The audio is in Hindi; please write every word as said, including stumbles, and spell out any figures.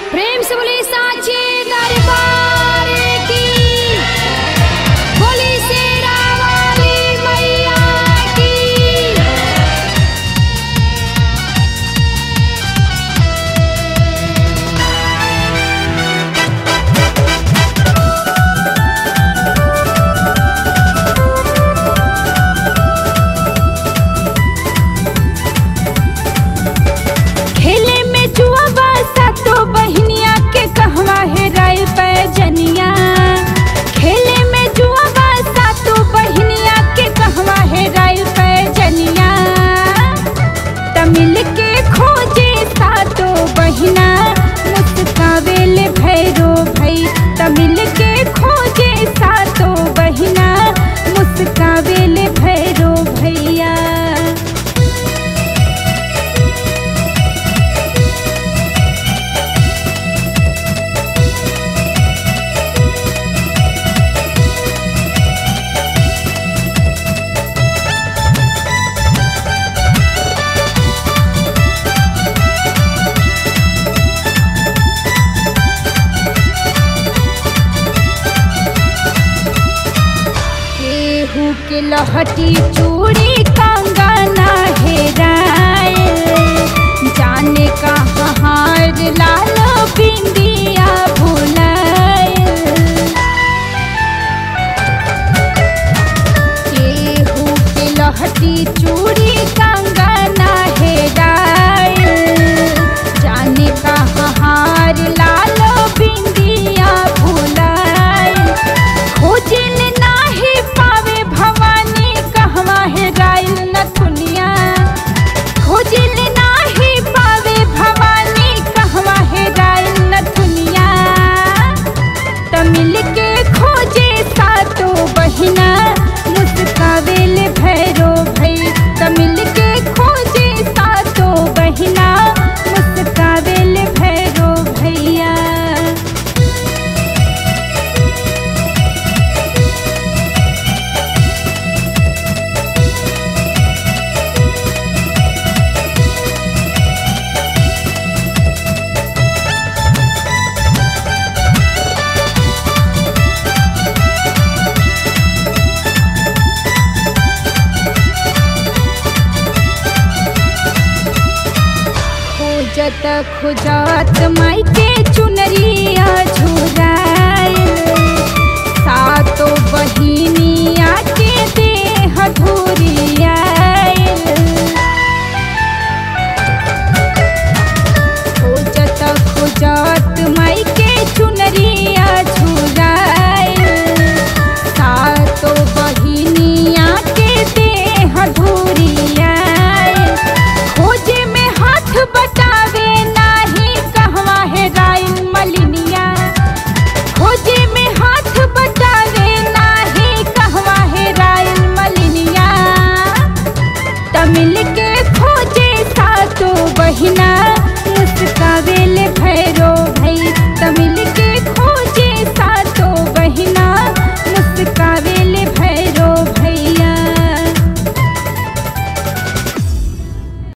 प्रेम से बोले साची दरबार की, बोली शेरा वाली मैया की। खेले में जुआ बसा तो बहनिया के कहवा है राय पैजनिया। खेले में जुआ बसा तो बहनिया के कहवा है राय पैजनिया। तमिल के खोजे सातो बहना मुस्कावेल भैरो भई। तमिल के खोजे सातो बहना मुस्कावेल भैरो भैया। के लहटी चूड़ी कंगना हेराय, जाने कहाँ हार लाल बिंदिया भुलाय। केहू के लहटी चूड़ी कंगना हेराय, जाने कहाँ हार लाल बिंदिया भुलाय। खोजन नाही पावे भवानी कहवा है रायल नथुनिया। खोजल नाही पावे भवानी कहवा है रायल नथुनिया। तमिल के खोजे सातो बहिना मुस्कावेल भैरो भई। तमिल के खोजे सातो बहिना मुस्कावेल भैरो भैया। खोजत खोजत माई के चुनरिया झोरा।